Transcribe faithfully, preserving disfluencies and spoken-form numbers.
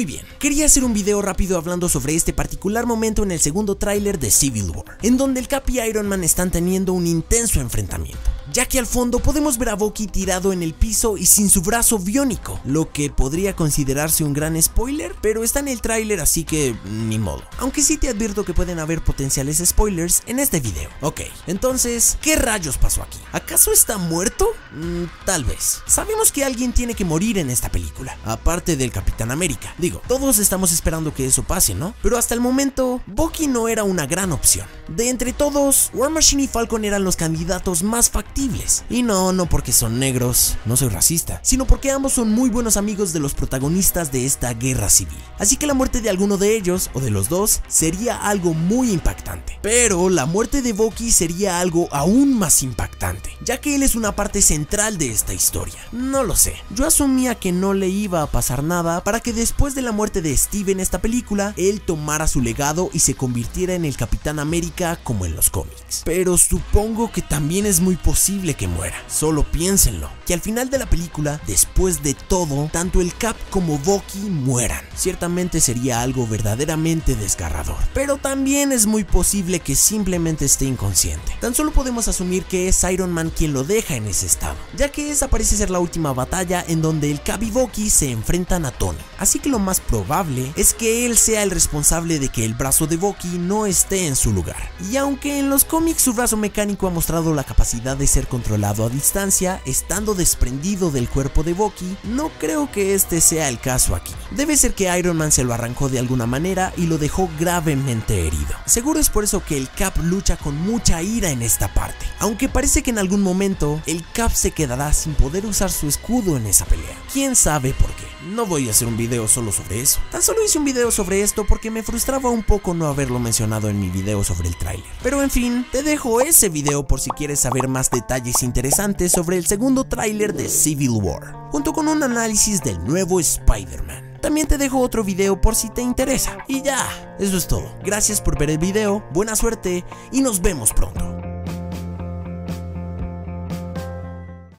Muy bien, quería hacer un video rápido hablando sobre este particular momento en el segundo tráiler de Civil War, en donde el Cap y Iron Man están teniendo un intenso enfrentamiento, ya que al fondo podemos ver a Bucky tirado en el piso y sin su brazo biónico, lo que podría considerarse un gran spoiler, pero está en el tráiler, así que ni modo. Aunque sí te advierto que pueden haber potenciales spoilers en este video. Ok, entonces, ¿qué rayos pasó aquí? ¿Acaso está muerto? Mm, tal vez. Sabemos que alguien tiene que morir en esta película, aparte del Capitán América. Digo, todos estamos esperando que eso pase, ¿no? Pero hasta el momento, Bucky no era una gran opción. De entre todos, War Machine y Falcon eran los candidatos más factibles. Y no, no porque son negros, no soy racista, sino porque ambos son muy buenos amigos de los protagonistas de esta guerra civil. Así que la muerte de alguno de ellos, o de los dos, sería algo muy impactante. Pero la muerte de Bucky sería algo aún más impactante, ya que él es una parte central de esta historia. No lo sé, yo asumía que no le iba a pasar nada para que después de la muerte de Steve en esta película, él tomara su legado y se convirtiera en el Capitán América como en los cómics. Pero supongo que también es muy posible que muera, solo piénsenlo, que al final de la película, después de todo, tanto el Cap como Bucky mueran. Ciertamente sería algo verdaderamente desgarrador, pero también es muy posible que simplemente esté inconsciente. Tan solo podemos asumir que es Iron Man quien lo deja en ese estado, ya que esa parece ser la última batalla en donde el Cap y Bucky se enfrentan a Tony, así que lo más probable es que él sea el responsable de que el brazo de Bucky no esté en su lugar. Y aunque en los cómics su brazo mecánico ha mostrado la capacidad de ser controlado a distancia, estando desprendido del cuerpo de Bucky, no creo que este sea el caso aquí. Debe ser que Iron Man se lo arrancó de alguna manera y lo dejó gravemente herido. Seguro es por eso que el Cap lucha con mucha ira en esta parte, aunque parece que en algún momento el Cap se quedará sin poder usar su escudo en esa pelea. ¿Quién sabe por qué? No voy a hacer un video solo sobre eso. Tan solo hice un video sobre esto porque me frustraba un poco no haberlo mencionado en mi video sobre el tráiler. Pero en fin, te dejo ese video por si quieres saber más detalles interesantes sobre el segundo tráiler de Civil War, junto con un análisis del nuevo Spider-Man. También te dejo otro video por si te interesa. Y ya, eso es todo. Gracias por ver el video, buena suerte y nos vemos pronto.